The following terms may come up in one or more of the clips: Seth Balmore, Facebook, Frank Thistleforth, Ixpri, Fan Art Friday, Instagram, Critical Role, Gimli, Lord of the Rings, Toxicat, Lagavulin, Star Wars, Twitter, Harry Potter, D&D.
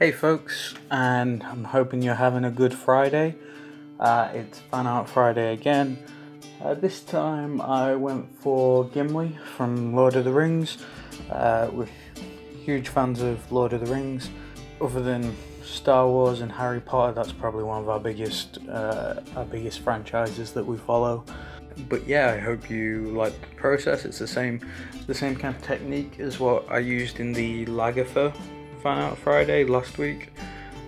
Hey folks, and I'm hoping you're having a good Friday. It's Fan Art Friday again. This time I went for Gimli from Lord of the Rings. We're huge fans of Lord of the Rings. Other than Star Wars and Harry Potter, that's probably one of our biggest franchises that we follow. But yeah, I hope you like the process. It's the same kind of technique as what I used in the Lagavulin Fan Out Friday last week,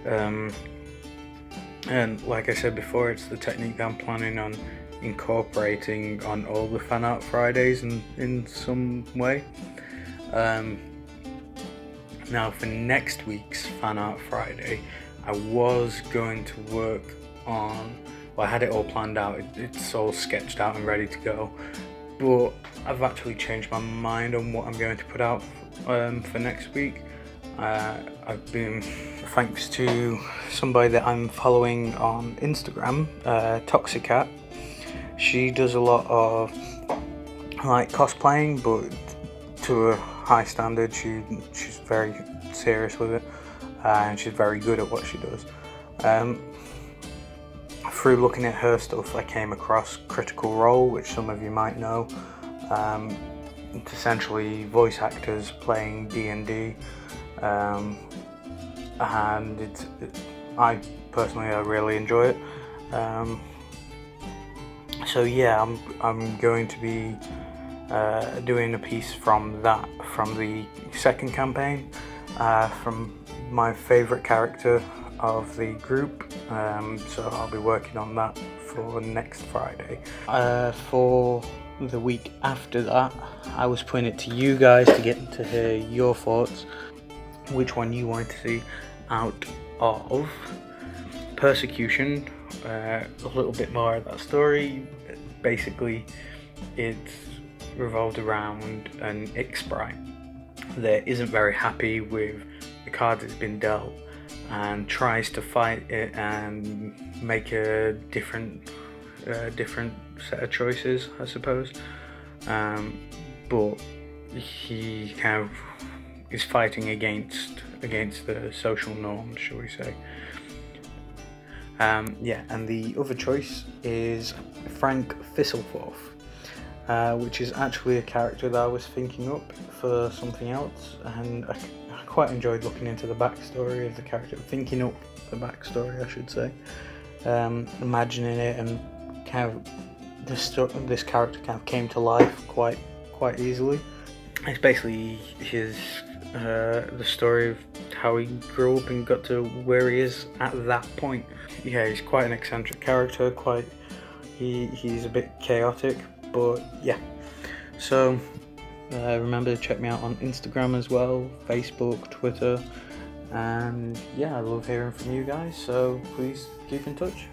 and like I said before, it's the technique that I'm planning on incorporating on all the Fan Out Fridays in some way. Now for next week's Fan Out Friday, I was going to work on, well, I had it all planned out, it's all sketched out and ready to go, but I've actually changed my mind on what I'm going to put out for next week. I've been, thanks to somebody that I'm following on Instagram, Toxicat. She does a lot of like cosplaying, but to a high standard. She's very serious with it, and she's very good at what she does. Through looking at her stuff, I came across Critical Role, which some of you might know. It's essentially voice actors playing D&D. And I personally really enjoy it. So yeah, I'm going to be doing a piece from the second campaign, from my favourite character of the group. So I'll be working on that for next Friday. For the week after that, I was putting it to you guys to get to hear your thoughts. Which one you wanted to see out of Persecution. A little bit more of that story. Basically, it's revolved around an Ixpri that isn't very happy with the cards it's been dealt and tries to fight it and make a different set of choices, I suppose. But he kind of is fighting against the social norms, shall we say. Yeah, and the other choice is Frank Thistleforth, which is actually a character that I was thinking up for something else, and I quite enjoyed looking into the backstory of the character, thinking up the backstory, I should say, imagining it, and kind of this character kind of came to life quite easily. It's basically the story of how he grew up and got to where he is at that point. Yeah, he's quite an eccentric character, he's a bit chaotic, but yeah. So remember to check me out on Instagram as well, Facebook, Twitter, and yeah, I love hearing from you guys, so please keep in touch.